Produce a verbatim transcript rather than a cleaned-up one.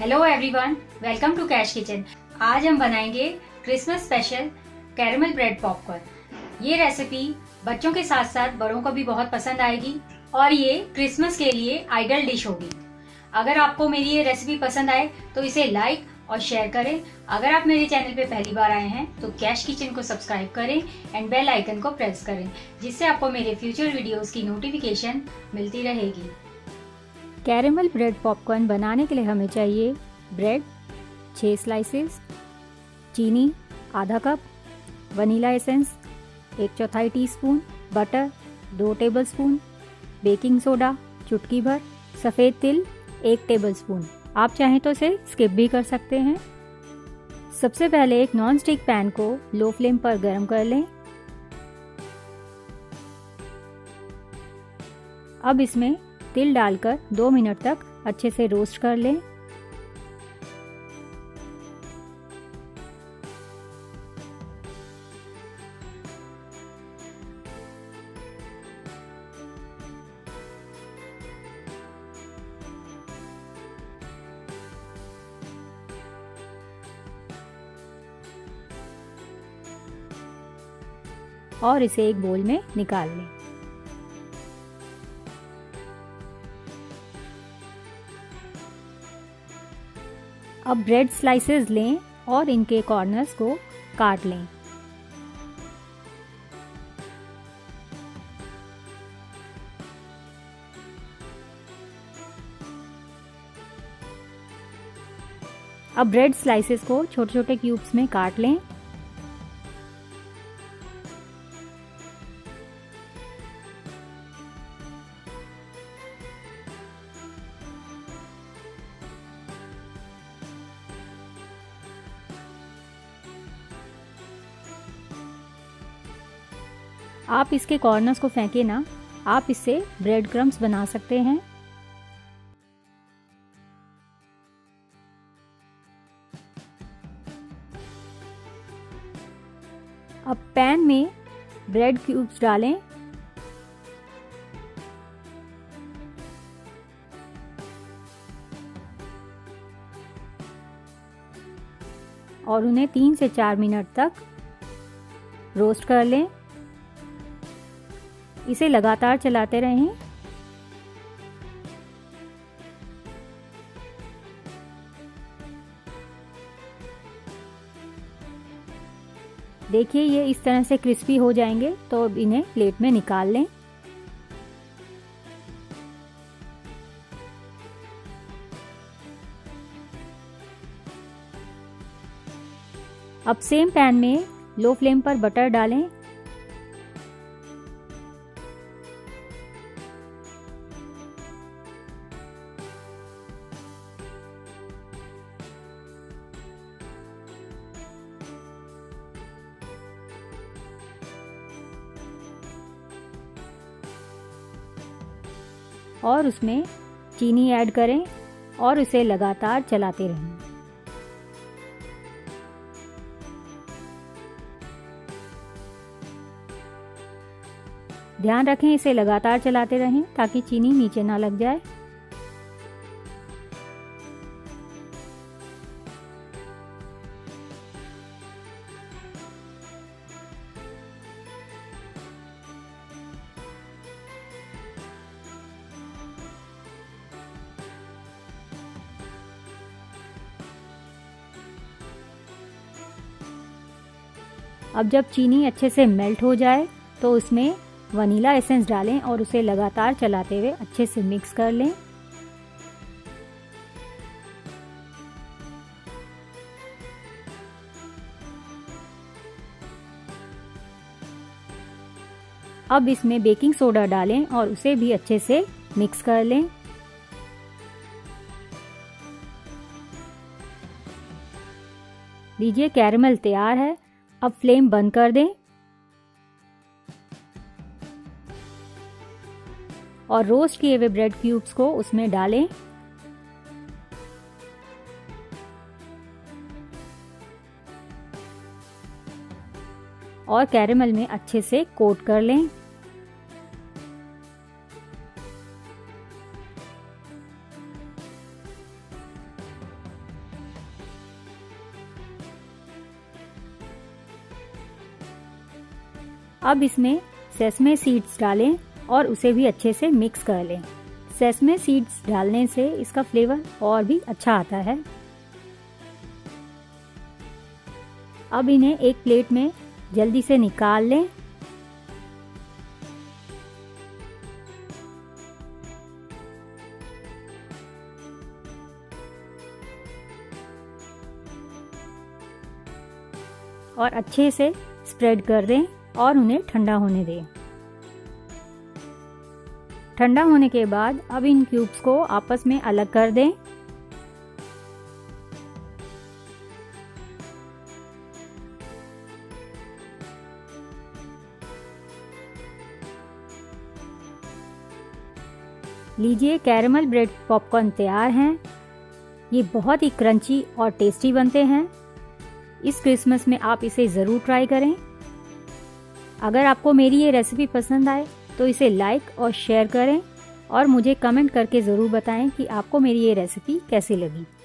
Hello everyone, welcome to cash kitchen. आज हम बनाएंगे Christmas special caramel bread popcorn. ये रेसिपी बच्चों के साथ साथ बड़ों को भी बहुत पसंद आएगी और ये क्रिसमस के लिए आइडल डिश होगी। अगर आपको मेरी ये रेसिपी पसंद आए तो इसे लाइक और शेयर करें। अगर आप मेरे चैनल पे पहली बार आए हैं तो कैश किचन को सब्सक्राइब करें एंड बेल आइकन को प्रेस करें, जिससे आपको मेरे फ्यूचर वीडियोस की नोटिफिकेशन मिलती रहेगी। कैरेमल ब्रेड पॉपकॉर्न बनाने के लिए हमें चाहिए ब्रेड छः स्लाइसेस, चीनी आधा कप, वनीला एसेंस एक चौथाई टीस्पून, बटर दो टेबलस्पून, बेकिंग सोडा चुटकी भर, सफ़ेद तिल एक टेबलस्पून। आप चाहें तो इसे स्किप भी कर सकते हैं। सबसे पहले एक नॉन स्टिक पैन को लो फ्लेम पर गर्म कर लें। अब इसमें तिल डालकर दो मिनट तक अच्छे से रोस्ट कर लें। और इसे एक बोल में निकाल लें। अब ब्रेड स्लाइसेस लें और इनके कॉर्नर्स को काट लें। अब ब्रेड स्लाइसेस को छोटे छोटे क्यूब्स में काट लें। आप इसके कॉर्नर्स को फेंके ना, आप इससे ब्रेड क्रम्स बना सकते हैं। अब पैन में ब्रेड क्यूब्स डालें। और उन्हें तीन से चार मिनट तक रोस्ट कर लें। इसे लगातार चलाते रहें। देखिए, ये इस तरह से क्रिस्पी हो जाएंगे तो अब इन्हें प्लेट में निकाल लें। अब सेम पैन में लो फ्लेम पर बटर डालें। और उसमें चीनी ऐड करें और उसे लगातार चलाते रहें। ध्यान रखें, इसे लगातार चलाते रहें ताकि चीनी नीचे ना लग जाए। अब जब चीनी अच्छे से मेल्ट हो जाए तो उसमें वनीला एसेंस डालें और उसे लगातार चलाते हुए अच्छे से मिक्स कर लें। अब इसमें बेकिंग सोडा डालें और उसे भी अच्छे से मिक्स कर लें। लीजिए, कैरेमल तैयार है। अब फ्लेम बंद कर दें और रोस्ट किए हुए ब्रेड क्यूब्स को उसमें डालें। और कैरेमल में अच्छे से कोट कर लें। अब इसमें सेसमे सीड्स डालें और उसे भी अच्छे से मिक्स कर लें। सेसमे सीड्स डालने से इसका फ्लेवर और भी अच्छा आता है। अब इन्हें एक प्लेट में जल्दी से निकाल लें। और अच्छे से स्प्रेड कर दें और उन्हें ठंडा होने दें। ठंडा होने के बाद अब इन क्यूब्स को आपस में अलग कर दें। लीजिए, कैरमल ब्रेड पॉपकॉर्न तैयार हैं। ये बहुत ही क्रंची और टेस्टी बनते हैं। इस क्रिसमस में आप इसे ज़रूर ट्राई करें। अगर आपको मेरी ये रेसिपी पसंद आए तो इसे लाइक और शेयर करें और मुझे कमेंट करके ज़रूर बताएं कि आपको मेरी ये रेसिपी कैसी लगी।